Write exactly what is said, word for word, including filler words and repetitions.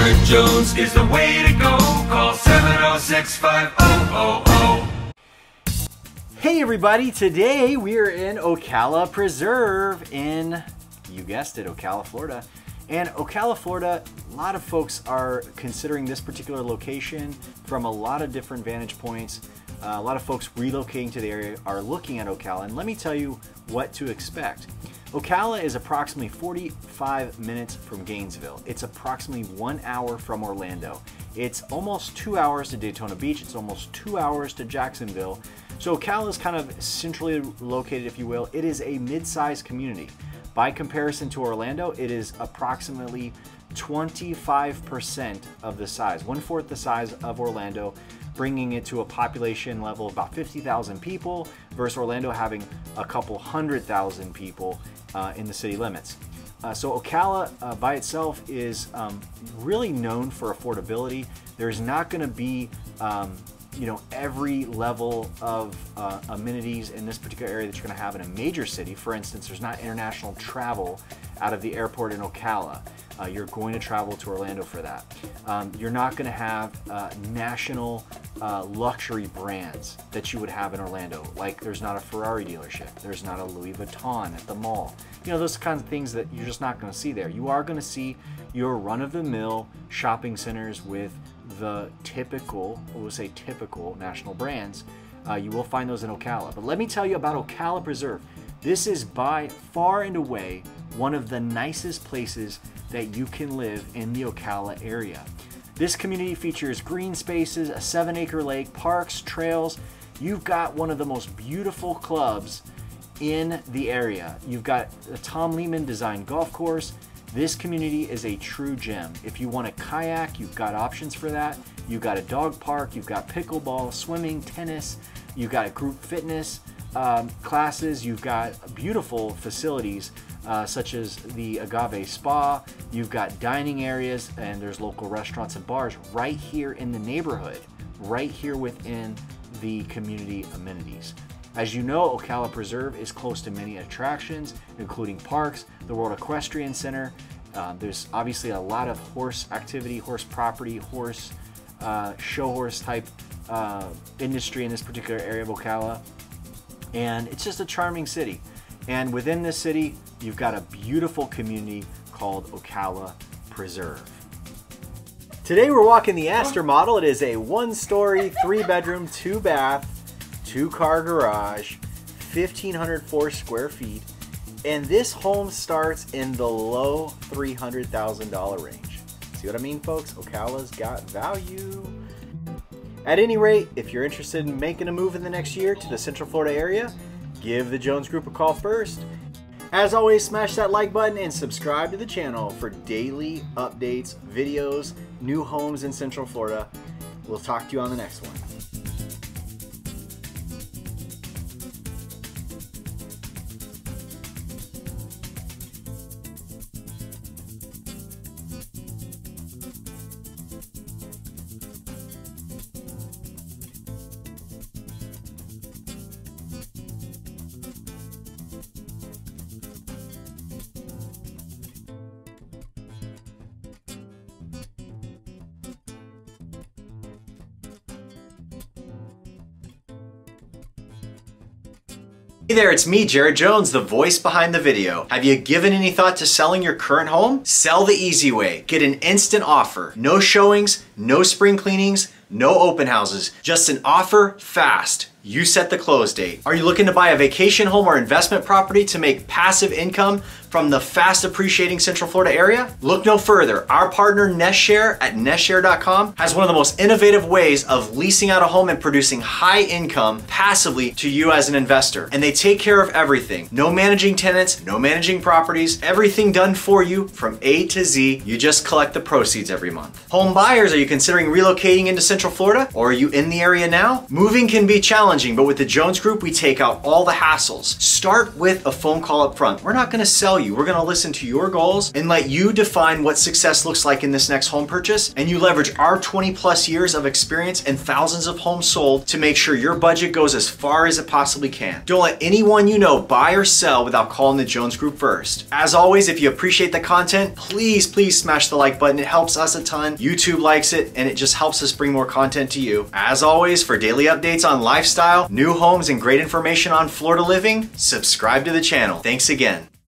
Jared Jones is the way to go. Call seven oh six, five oh oh oh. Hey everybody, today we are in Ocala Preserve in, you guessed it, Ocala, Florida. And Ocala, Florida, a lot of folks are considering this particular location from a lot of different vantage points. Uh, a lot of folks relocating to the area are looking at Ocala, and let me tell you what to expect. Ocala is approximately forty-five minutes from Gainesville. It's approximately one hour from Orlando. It's almost two hours to Daytona Beach. It's almost two hours to Jacksonville. So Ocala is kind of centrally located, if you will. It is a mid-sized community. By comparison to Orlando, it is approximately twenty-five percent of the size, one-fourth the size of Orlando, bringing it to a population level of about fifty thousand people versus Orlando having a couple hundred thousand people uh, in the city limits. Uh, so Ocala uh, by itself is um, really known for affordability. There's not going to be um, you know, every level of uh, amenities in this particular area that you're going to have in a major city. For instance, there's not international travel out of the airport in Ocala. Uh, you're going to travel to Orlando for that. Um, you're not going to have uh, national uh, luxury brands that you would have in Orlando. Like, there's not a Ferrari dealership. There's not a Louis Vuitton at the mall. You know, those kinds of things that you're just not going to see there. You are going to see your run-of-the-mill shopping centers with the typical, we'll say typical, national brands. Uh, you will find those in Ocala. But let me tell you about Ocala Preserve. This is by far and away one of the nicest places that you can live in the Ocala area. This community features green spaces, a seven acre lake, parks, trails. You've got one of the most beautiful clubs in the area. You've got a Tom Lehman designed golf course. This community is a true gem. If you want a kayak, you've got options for that. You've got a dog park, you've got pickleball, swimming, tennis, you've got group fitness um, classes, you've got beautiful facilities Uh, such as the Agave Spa. You've got dining areas, and there's local restaurants and bars right here in the neighborhood, right here within the community amenities. As you know, Ocala Preserve is close to many attractions, including parks, the World Equestrian Center. Uh, there's obviously a lot of horse activity, horse property, horse, uh, show horse type uh, industry in this particular area of Ocala. And it's just a charming city. And within this city, you've got a beautiful community called Ocala Preserve. Today we're walking the Aster model. It is a one-story, three-bedroom, two-bath, two-car garage, fifteen oh four square feet. And this home starts in the low three hundred thousand dollar range. See what I mean, folks? Ocala's got value. At any rate, if you're interested in making a move in the next year to the Central Florida area, give the Jones Group a call first. As always, smash that like button and subscribe to the channel for daily updates, videos, new homes in Central Florida. We'll talk to you on the next one. Hey there, it's me, Jared Jones, the voice behind the video. Have you given any thought to selling your current home? Sell the easy way. Get an instant offer. No showings, no spring cleanings, no open houses. Just an offer fast. You set the close date. Are you looking to buy a vacation home or investment property to make passive income from the fast appreciating Central Florida area? Look no further. Our partner NestShare at nest share dot com has one of the most innovative ways of leasing out a home and producing high income passively to you as an investor. And they take care of everything. No managing tenants, no managing properties, everything done for you from A to Z. You just collect the proceeds every month. Home buyers, are you considering relocating into Central Florida? Or are you in the area now? Moving can be challenging, but with the Jones Group, we take out all the hassles. Start with a phone call up front. We're not gonna sell you. We're gonna listen to your goals and let you define what success looks like in this next home purchase. And you leverage our twenty plus years of experience and thousands of homes sold to make sure your budget goes as far as it possibly can. Don't let anyone you know buy or sell without calling the Jones Group first. As always, if you appreciate the content, please, please smash the like button. It helps us a ton. YouTube likes it and it just helps us bring more content to you. As always, for daily updates on lifestyle, new homes, and great information on Florida living, subscribe to the channel. Thanks again.